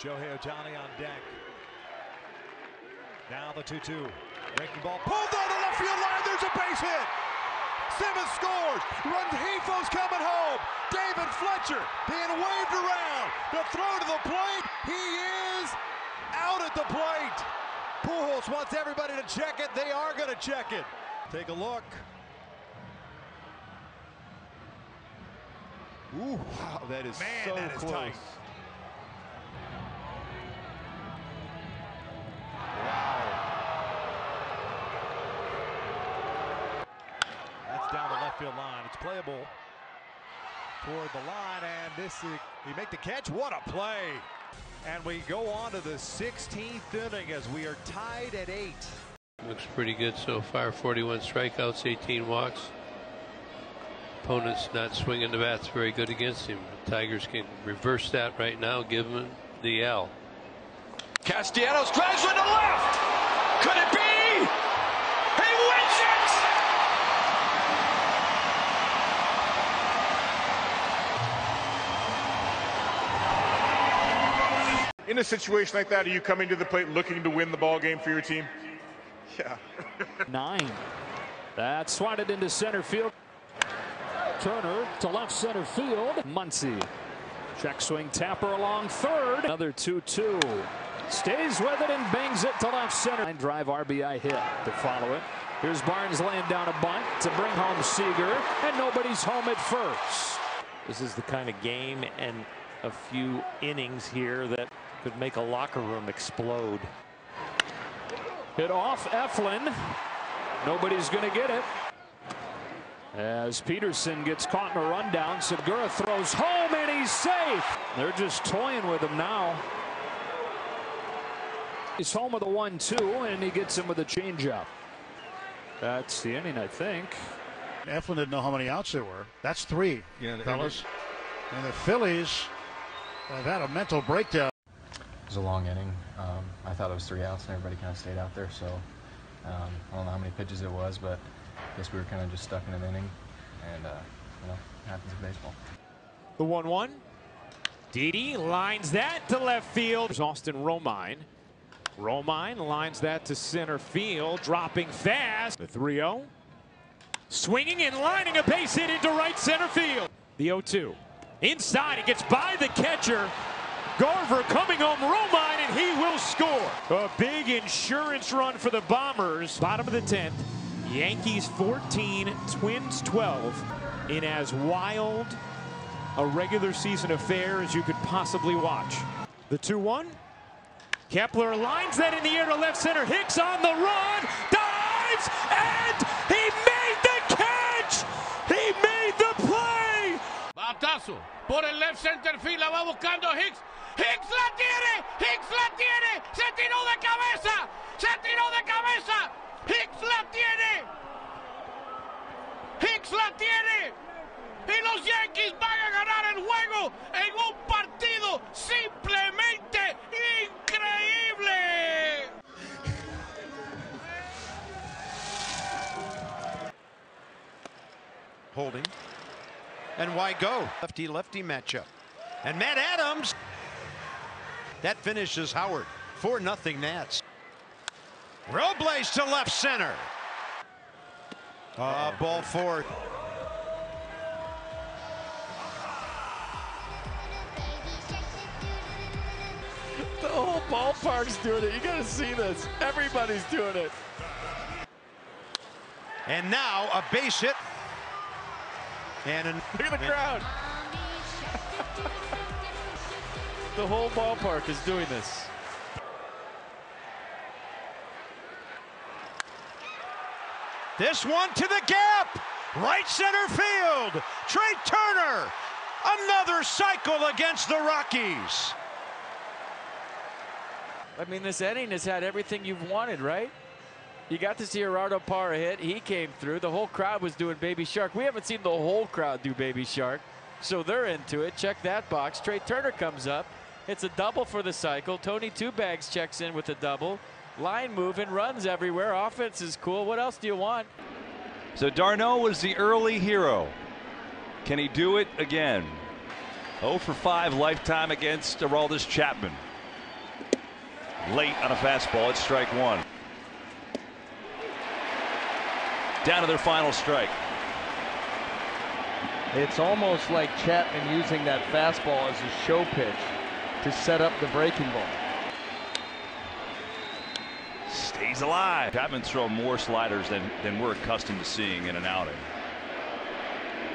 Shohei Otani on deck. Now the 2-2. Breaking ball pulled down the left field line. There's a base hit. Simmons scores. Runnifo's coming home. David Fletcher being waved around. The throw to the plate. He is out at the plate. Pujols wants everybody to check it. They are going to check it. Take a look. Ooh, wow, that is so close. Tight. Wow. That's down the left field line. It's playable toward the line, and this is, you make the catch. What a play. And we go on to the 16th inning as we are tied at 8. Looks pretty good so far. 41 strikeouts, 18 walks. Opponents not swinging the bats very good against him. The Tigers can reverse that right now, give him the L. Castellanos drives one to left. Could it be? He wins it! In a situation like that, are you coming to the plate looking to win the ball game for your team? Yeah. 9. That's swatted into center field. Turner to left center field. Muncy. Check swing tapper along third. Another 2-2. Stays with it and bangs it to left center. Line drive RBI hit to follow it. Here's Barnes laying down a bunt to bring home Seager, and nobody's home at first. This is the kind of game and a few innings here that could make a locker room explode. Hit off Eflin. Nobody's going to get it. As Peterson gets caught in a rundown, Segura throws home and he's safe. They're just toying with him now. He's home with a 1-2, and he gets him with a changeup. That's the inning, I think. Eflin didn't know how many outs there were. That's 3, yeah, fellas. And the Phillies have had a mental breakdown. It was a long inning. I thought it was 3 outs, and everybody kind of stayed out there. So I don't know how many pitches it was, but I guess we were kind of just stuck in an inning, and you know, it happens in baseball. The 1-1. Didi lines that to left field. There's Austin Romine. Romine lines that to center field, dropping fast. The 3-0. Swinging and lining a base hit into right center field. The 0-2. Inside, it gets by the catcher. Garver coming home, Romine, and he will score. A big insurance run for the Bombers. Bottom of the 10th. Yankees 14, Twins 12, in as wild a regular season affair as you could possibly watch. The 2-1. Kepler lines that in the air to left center. Hicks on the run, dives, and he made the catch! He made the play! Batazo por el left center field, la va buscando Hicks. Hicks la tiene! Hicks la tiene! Se tiró de cabeza! Se tiró de cabeza! Hicks la tiene. Hicks la tiene. Y los Yankees van a ganar el juego en un partido simplemente increíble. Holding. And why go? Lefty-lefty matchup. And Matt Adams. That finishes Howard. 4-0 Nats. Robles to left center. Ball fourth. The whole ballpark's doing it. You gotta see this. Everybody's doing it. And now a base hit. And look at the crowd. The whole ballpark is doing this. This one to the gap, right center field. Trea Turner, another cycle against the Rockies. I mean, this inning has had everything you've wanted, right? You got to see Gerardo Parra hit. He came through. The whole crowd was doing Baby Shark. We haven't seen the whole crowd do Baby Shark, so they're into it. Check that box. Trea Turner comes up. It's a double for the cycle. Tony Two Bags checks in with a double. Line moving, runs everywhere. Offense is cool. What else do you want? So D'Arnaud was the early hero. Can he do it again? 0 for 5 lifetime against Aroldis Chapman. late on a fastball. It's strike one. Down to their final strike. It's almost like Chapman using that fastball as a show pitch to set up the breaking ball. Stays alive. Chapman's thrown more sliders than we're accustomed to seeing in an outing.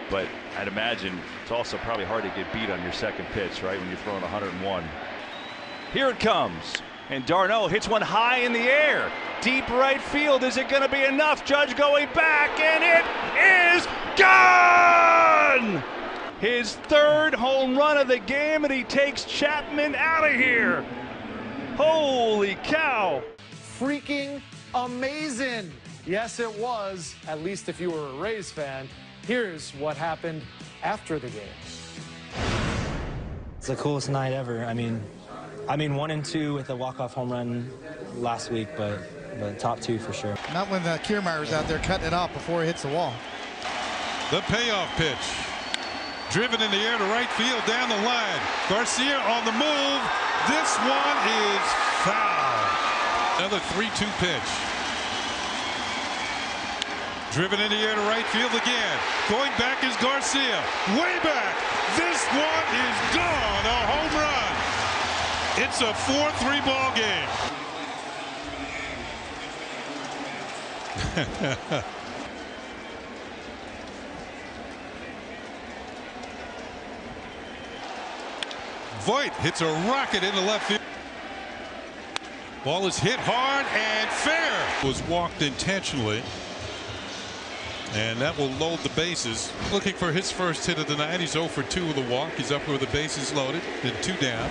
But I'd imagine it's also probably hard to get beat on your second pitch, right, when you're throwing 101. Here it comes. And D'Arnaud hits one high in the air. Deep right field. Is it going to be enough? Judge going back, and it is gone! His third home run of the game, and he takes Chapman out of here. Holy cow. Freaking amazing. Yes, it was, at least if you were a Rays fan. Here's what happened after the game. It's the coolest night ever. I mean 1 and 2 with a walk-off home run last week, but top two for sure. Not when Kiermaier's out there cutting it off before it hits the wall. The payoff pitch. Driven in the air to right field, down the line. Garcia on the move. This one is foul. Another 3-2 pitch. Driven in the air to right field again. Going back is Garcia. Way back. This one is gone. A home run. It's a 4-3 ball game. Voit hits a rocket into left field. Ball is hit hard and fair. Was walked intentionally. And that will load the bases. Looking for his first hit of the night. He's 0 for 2 with a walk. He's up with the bases loaded. Then 2 down.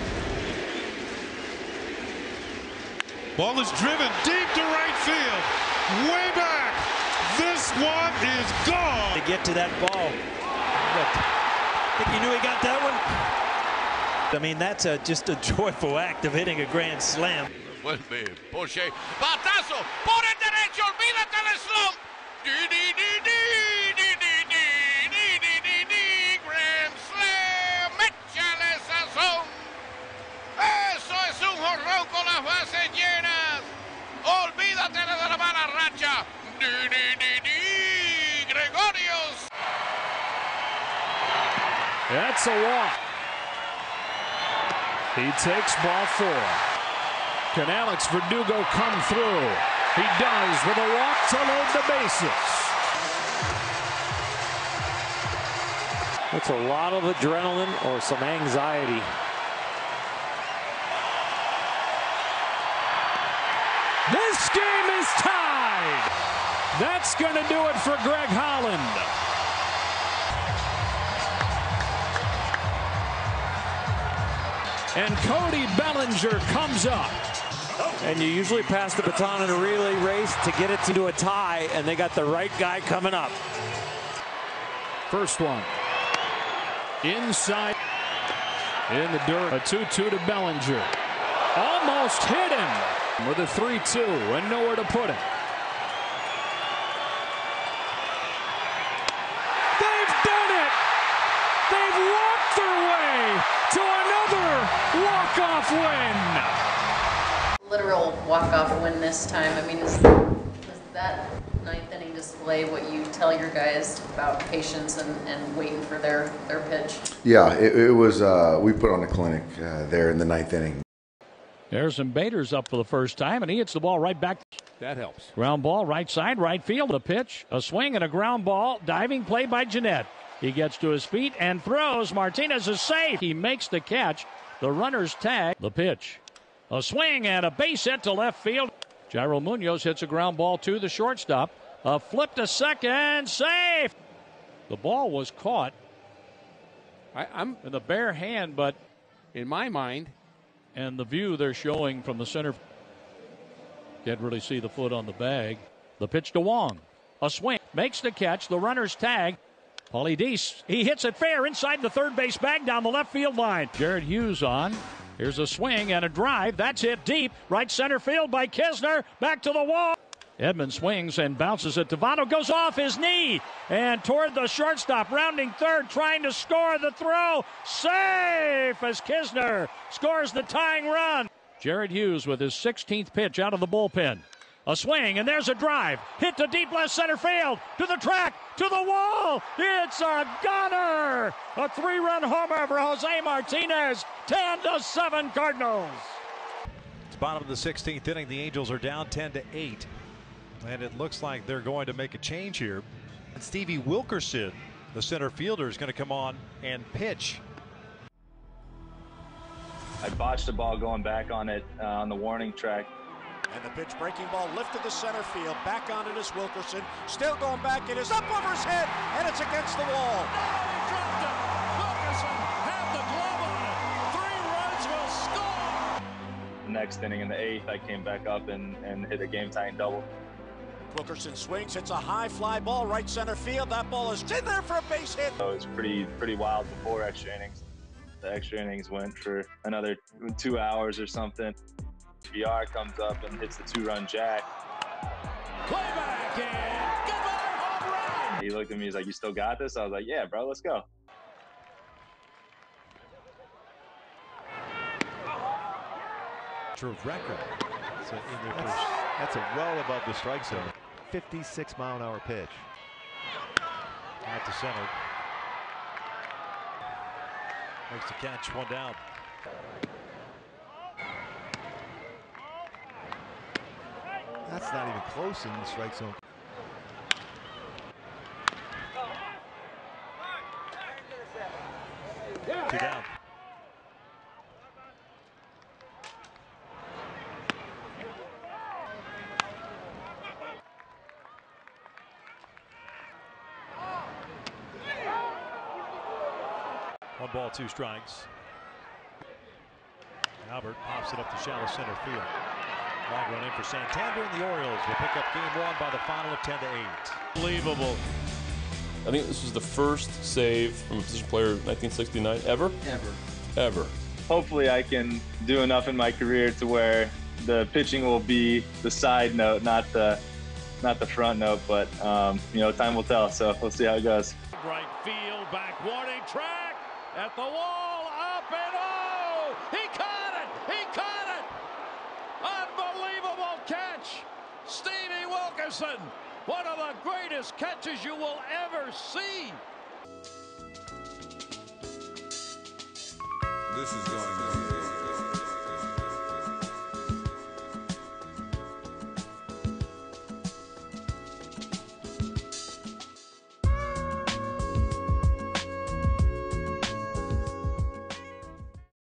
Ball is driven deep to right field. Way back. This one is gone. To get to that ball. Look, I think you knew he got that one. I mean, that's just a joyful act of hitting a grand slam. Vuelve, Poche. Batazo. Por el derecho. Olvídate del slump. Grand Slam, échale sazón. Eso es un jorrón con las bases llenas. Olvídate de la mala racha. Didi Gregorius. That's a walk. He takes ball 4. Can Alex Verdugo come through? He does with a walk to load the bases. That's a lot of adrenaline or some anxiety. This game is tied. That's going to do it for Greg Holland. And Cody Bellinger comes up. And you usually pass the baton in a relay race to get it to a tie, and they got the right guy coming up. First one. Inside. In the dirt. A 2-2 to Bellinger. Almost hit him with a 3-2 and nowhere to put it. They've done it! They've walked their way to another walk-off win. Literal walk-off win this time. I mean, is that ninth inning display what you tell your guys about patience and waiting for their pitch? Yeah, it was. We put on a clinic there in the ninth inning. There's some Bader's up for the first time, and he hits the ball right back. That helps. Ground ball, right side, right field. A pitch, a swing, and a ground ball. Diving play by Jeanette. He gets to his feet and throws. Martinez is safe. He makes the catch. The runner's tag. The pitch. A swing and a base hit to left field. Jairo Munoz hits a ground ball to the shortstop. A flip to second, safe. The ball was caught. I'm in the bare hand, but in my mind, and the view they're showing from the center, can't really see the foot on the bag. The pitch to Wong. A swing, makes the catch, the runner's tag. Paulie Deese, he hits it fair inside the third base bag down the left field line. Jared Hughes on. Here's a swing and a drive. That's hit deep. Right center field by Kisner. Back to the wall. Edman swings and bounces it. Tivano goes off his knee and toward the shortstop. Rounding third, trying to score the throw. Safe as Kisner scores the tying run. Jared Hughes with his 16th pitch out of the bullpen. A swing, and there's a drive. Hit to deep left center field, to the track, to the wall. It's a goner. A three-run homer for Jose Martinez. 10-7 Cardinals. It's bottom of the 16th inning. The Angels are down 10-8. And it looks like they're going to make a change here. And Stevie Wilkerson, the center fielder, is going to come on and pitch. I botched the ball going back on it on the warning track. And the pitch breaking ball lifted to center field. Back on it is Wilkerson. Still going back. It is up over his head, and it's against the wall. And he dropped it. Wilkerson had the glove on it. 3 runs will score. The next inning in the 8th, I came back up and hit a game-tying double. Wilkerson swings. It's a high fly ball right center field. That ball is in there for a base hit. So it's pretty wild before extra innings. The extra innings went for another 2 hours or something. VR comes up and hits the 2-run jack. Playback and goodbye, home run! He looked at me, he's like, "You still got this?" I was like, "Yeah, bro, let's go." True record. That's a well above the strike zone. 56-mile-an-hour pitch. Out to center. Makes the catch, 1 down. That's not even close in the strike zone. Yeah. 2 down. Oh. 1 ball, 2 strikes. Albert pops it up to shallow center field. Long run in for Santander, and the Orioles will pick up Game 1 by the final of 10-8. Unbelievable. I think this was the first save from a position player in 1969 ever. Ever. Hopefully I can do enough in my career to where the pitching will be the side note, not the front note, but you know, time will tell. So we'll see how it goes. Right field, back warning track at the wall, up and oh! He caught it. He caught it. Stevie Wilkerson, one of the greatest catches you will ever see. This is going to